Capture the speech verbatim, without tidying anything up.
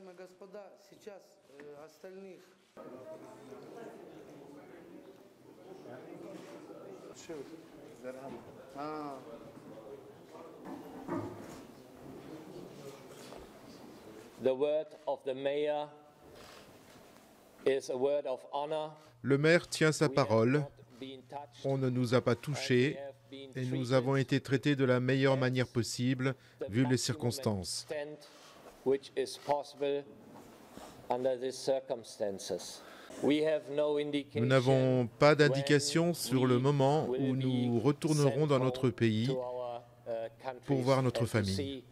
уважаемые господа, сейчас э, остальных... А. The word of the mayor is a word of honor. Le maire tient sa parole. On ne nous a pas touchés et nous avons été traités de la meilleure manière possible, vu les circonstances. Nous n'avons pas d'indication sur le moment où nous retournerons dans notre pays pour voir notre famille.